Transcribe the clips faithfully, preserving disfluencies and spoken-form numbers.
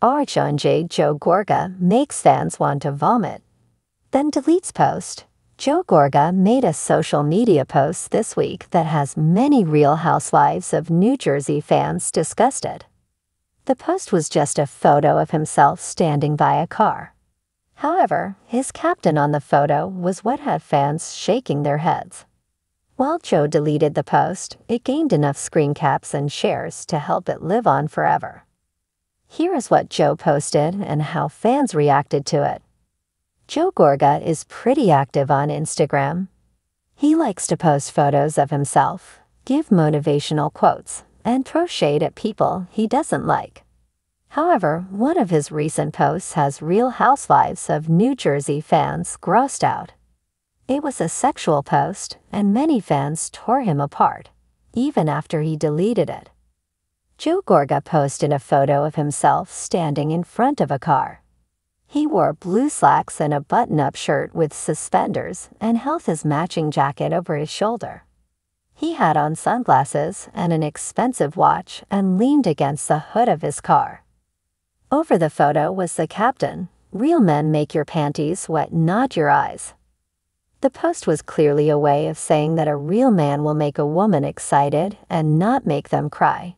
R J Joe Gorga makes fans want to vomit, then deletes post. Joe Gorga made a social media post this week that has many Real Housewives of New Jersey fans disgusted. The post was just a photo of himself standing by a car. However, his caption on the photo was what had fans shaking their heads. While Joe deleted the post, it gained enough screen caps and shares to help it live on forever. Here is what Joe posted and how fans reacted to it. Joe Gorga is pretty active on Instagram. He likes to post photos of himself, give motivational quotes, and throw shade at people he doesn't like. However, one of his recent posts has Real Housewives of New Jersey fans grossed out. It was a sexual post, and many fans tore him apart, even after he deleted it. Joe Gorga posted a photo of himself standing in front of a car. He wore blue slacks and a button-up shirt with suspenders and held his matching jacket over his shoulder. He had on sunglasses and an expensive watch and leaned against the hood of his car. Over the photo was the caption, "Real men make your panties wet, not your eyes." The post was clearly a way of saying that a real man will make a woman excited and not make them cry.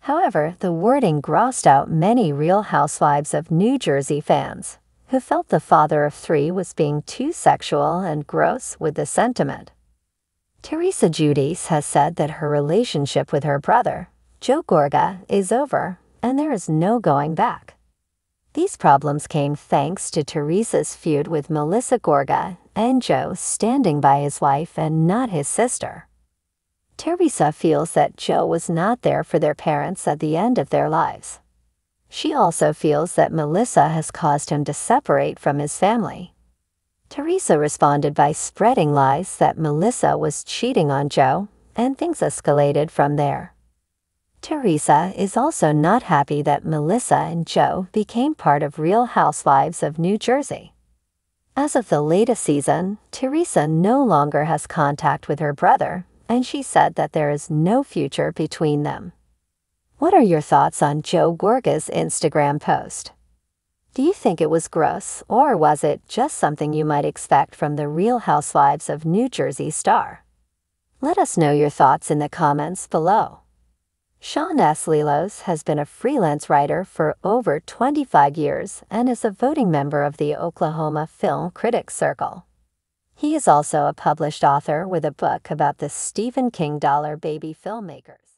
However, the wording grossed out many Real Housewives of New Jersey fans, who felt the father of three was being too sexual and gross with the sentiment. Teresa Giudice has said that her relationship with her brother, Joe Gorga, is over, and there is no going back. These problems came thanks to Teresa's feud with Melissa Gorga and Joe standing by his wife and not his sister. Teresa feels that Joe was not there for their parents at the end of their lives. She also feels that Melissa has caused him to separate from his family. Teresa responded by spreading lies that Melissa was cheating on Joe, and things escalated from there. Teresa is also not happy that Melissa and Joe became part of Real Housewives of New Jersey. As of the latest season, Teresa no longer has contact with her brother, and she said that there is no future between them. What are your thoughts on Joe Gorga's Instagram post? Do you think it was gross, or was it just something you might expect from the Real Housewives of New Jersey star? Let us know your thoughts in the comments below. Sean S. Lilos has been a freelance writer for over twenty-five years and is a voting member of the Oklahoma Film Critics Circle. He is also a published author with a book about the Stephen King dollar baby filmmakers.